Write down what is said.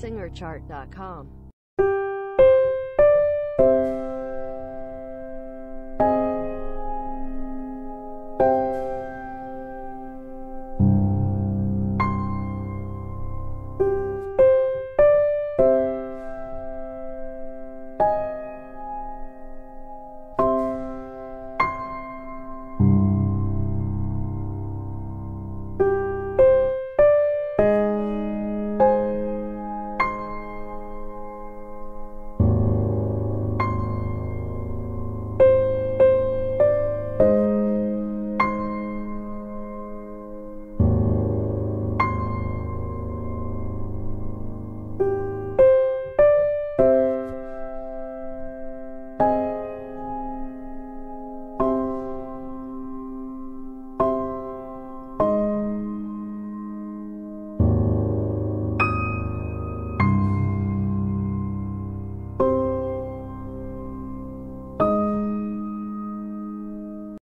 SingerChart.com.